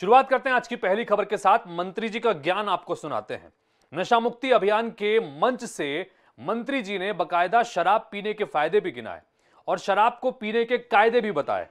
शुरुआत करते हैं आज की पहली खबर के साथ। मंत्री जी का ज्ञान आपको सुनाते हैं। नशा मुक्ति अभियान के मंच से मंत्री जी ने बकायदा शराब पीने के फायदे भी गिनाए और शराब को पीने के कायदे भी बताए।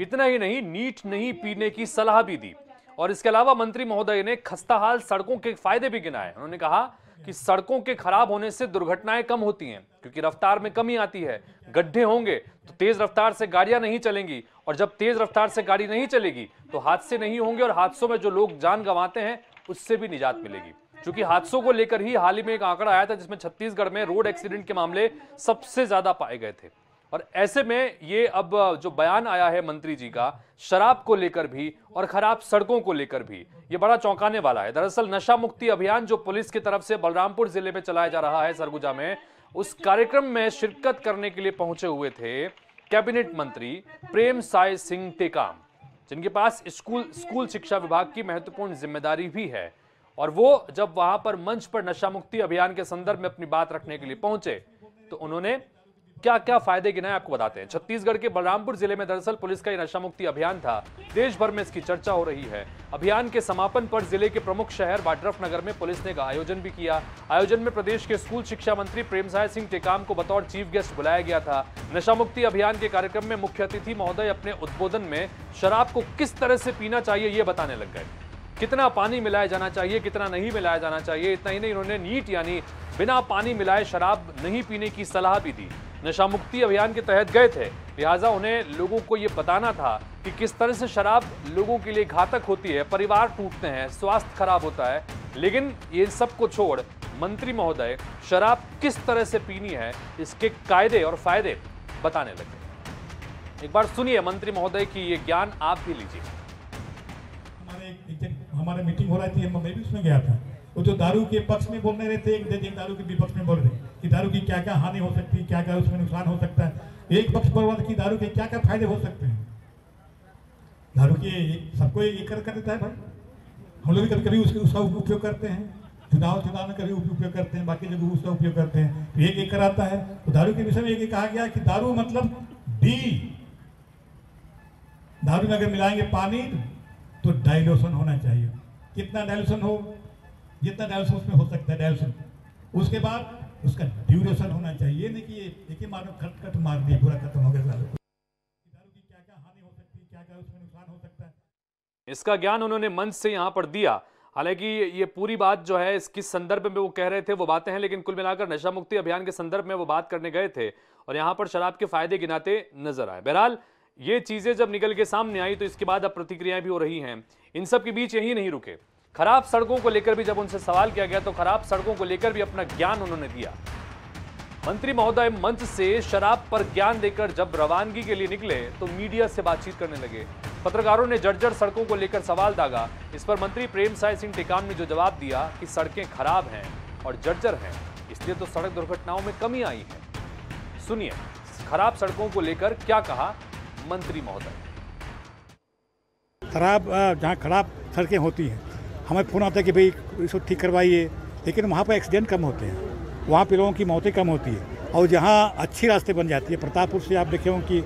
इतना ही नहीं, नीट नहीं पीने की सलाह भी दी और इसके अलावा मंत्री महोदय ने खस्ताहाल सड़कों के फायदे भी गिनाए। उन्होंने कहा कि सड़कों के खराब होने से दुर्घटनाएं कम होती हैं क्योंकि रफ्तार में कमी आती है, गड्ढे होंगे तो तेज रफ्तार से गाड़ियां नहीं चलेंगी और जब तेज रफ्तार से गाड़ी नहीं चलेगी तो हादसे नहीं होंगे और हादसों में जो लोग जान गंवाते हैं उससे भी निजात मिलेगी। चूंकि हादसों को लेकर ही हाल ही में एक आंकड़ा आया था जिसमें छत्तीसगढ़ में रोड एक्सीडेंट के मामले सबसे ज्यादा पाए गए थे और ऐसे में ये अब जो बयान आया है मंत्री जी का शराब को लेकर भी और खराब सड़कों को लेकर भी, ये बड़ा चौंकाने वाला है। दरअसल नशा मुक्ति अभियान जो पुलिस की तरफ से बलरामपुर जिले में चलाया जा रहा है सरगुजा में, उस कार्यक्रम में शिरकत करने के लिए पहुंचे हुए थे कैबिनेट मंत्री प्रेम साय सिंह टेकाम, जिनके पास स्कूल शिक्षा विभाग की महत्वपूर्ण जिम्मेदारी भी है। और वो जब वहां पर मंच पर नशा मुक्ति अभियान के संदर्भ में अपनी बात रखने के लिए पहुंचे तो उन्होंने क्या क्या फायदे गिनाए आपको बताते हैं। छत्तीसगढ़ के बलरामपुर जिले में दरअसल पुलिस का यह नशा मुक्ति अभियान था। देश भर में इसकी चर्चा हो रही है। अभियान के समापन पर जिले के प्रमुख शहर वाड्रफ नगर में पुलिस ने आयोजन भी किया। आयोजन में प्रदेश के स्कूल शिक्षा मंत्री प्रेम साय सिंह टेकाम को बतौर चीफ गेस्ट बुलाया गया था। नशा मुक्ति अभियान के कार्यक्रम में मुख्य अतिथि महोदय अपने उद्बोधन में शराब को किस तरह से पीना चाहिए ये बताने लग गए, कितना पानी मिलाया जाना चाहिए, कितना नहीं मिलाया जाना चाहिए। इतना ही नहीं, उन्होंने नीट यानी बिना पानी मिलाए शराब नहीं पीने की सलाह भी दी। नशा मुक्ति अभियान के तहत गए थे, लिहाजा उन्हें लोगों को ये बताना था कि किस तरह से शराब लोगों के लिए घातक होती है, परिवार टूटते हैं, स्वास्थ्य खराब होता है। लेकिन ये सब को छोड़ मंत्री महोदय शराब किस तरह से पीनी है इसके कायदे और फायदे बताने लगे। एक बार सुनिए मंत्री महोदय की ये ज्ञान आप भी लीजिए। हमारे मीटिंग हो रही थी, मैं भी उसमें गया था। वो जो दारू के पक्ष में बोलने रहे थे, एक दारू के विपक्ष में बोल रहे थे कि दारू की क्या क्या हानि हो सकती है, क्या क्या उसमें नुकसान हो सकता है। एक पक्ष बोल रहा था कि दारू के क्या क्या फायदे हो सकते हैं। दारू के सबको एक कर देता है भाई। हम लोग भी कभी कभी उसका उपयोग करते हैं, चुनाव में कभी उपयोग करते हैं, बाकी जगह उसका उपयोग करते हैं। तो एक कर आता है। तो दारू के विषय में एक कहा गया कि दारू मतलब डी, दारू में अगर मिलाएंगे पानी तो डाइल्यूशन होना चाहिए। कितना डाइल्यूशन हो, जितना डायल्यूशन उसमें हो सकता है डायल्यूशन। उसके बाद उसका ड्यूरेशन होना चाहिए, नहीं कि एक ही मानो खट मार दिए पूरा खत्म हो गया। दारू की क्या क्या हानि हो सकती है, क्या क्या उसमें नुकसान हो सकता है, इसका ज्ञान उन्होंने मंच से यहाँ पर दिया। हालांकि ये पूरी बात जो है इसकी संदर्भ में वो कह रहे थे वो बातें हैं, लेकिन कुल मिलाकर नशा मुक्ति अभियान के संदर्भ में वो बात करने गए थे और यहाँ पर शराब के फायदे गिनाते नजर आए। बहरहाल ये चीजें जब निकल के सामने आई तो इसके बाद अब प्रतिक्रियाएं भी हो रही हैं। इन सब के बीच यही नहीं रुके, खराब सड़कों को लेकर भी जब उनसे सवाल किया गया तो खराब सड़कों को लेकर भी अपना ज्ञान उन्होंने दिया। मंत्री महोदय मंच से शराब पर ज्ञान देकर जब रवानगी के लिए निकले तो मीडिया से बातचीत करने लगे। पत्रकारों ने जर्जर सड़कों को लेकर सवाल दागा। इस पर मंत्री प्रेम साय सिंह टेकाम ने जो जवाब दिया कि सड़कें खराब हैं और जर्जर हैं, इसलिए तो सड़क दुर्घटनाओं में कमी आई है। सुनिए खराब सड़कों को लेकर क्या कहा मंत्री महोदय। खराब सड़कें होती हैं, हमें फोन आता है कि भाई इसको ठीक करवाइए, लेकिन वहाँ पर एक्सीडेंट कम होते हैं, वहाँ पे लोगों की मौतें कम होती है। और जहाँ अच्छे रास्ते बन जाती है, प्रतापपुर से आप देखे हों कि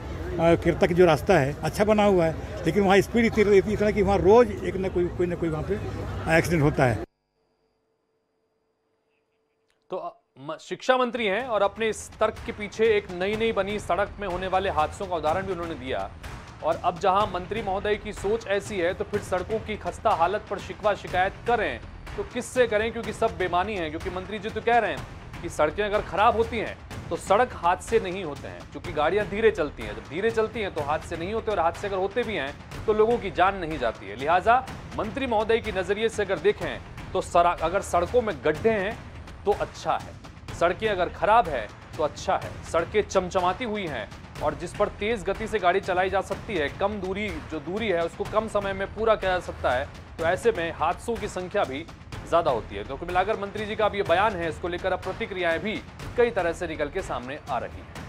किरता की जो रास्ता है अच्छा बना हुआ है, लेकिन वहाँ स्पीड इतनी तरह कि वहाँ रोज़ एक ना कोई वहाँ पे एक्सीडेंट होता है। तो शिक्षा मंत्री हैं और अपने इस तर्क के पीछे एक नई बनी सड़क में होने वाले हादसों का उदाहरण भी उन्होंने दिया। और अब जहां मंत्री महोदय की सोच ऐसी है तो फिर सड़कों की खस्ता हालत पर शिकवा शिकायत करें तो किससे करें, क्योंकि सब बेमानी है। क्योंकि मंत्री जी तो कह रहे हैं कि सड़कें अगर खराब होती हैं तो सड़क हादसे नहीं होते हैं, क्योंकि गाड़ियां धीरे चलती हैं, जब धीरे चलती हैं तो हादसे नहीं होते और हादसे अगर होते भी हैं तो लोगों की जान नहीं जाती है। लिहाजा मंत्री महोदय के नज़रिए से अगर देखें तो अगर सड़कों में गड्ढे हैं तो अच्छा है, सड़कें अगर खराब है तो अच्छा है, सड़कें चमचमाती हुई हैं और जिस पर तेज गति से गाड़ी चलाई जा सकती है, कम दूरी जो दूरी है उसको कम समय में पूरा किया जा सकता है, तो ऐसे में हादसों की संख्या भी ज्यादा होती है। तो मिलाकर मंत्री जी का अब ये बयान है, इसको लेकर अब प्रतिक्रियाएं भी कई तरह से निकल के सामने आ रही है।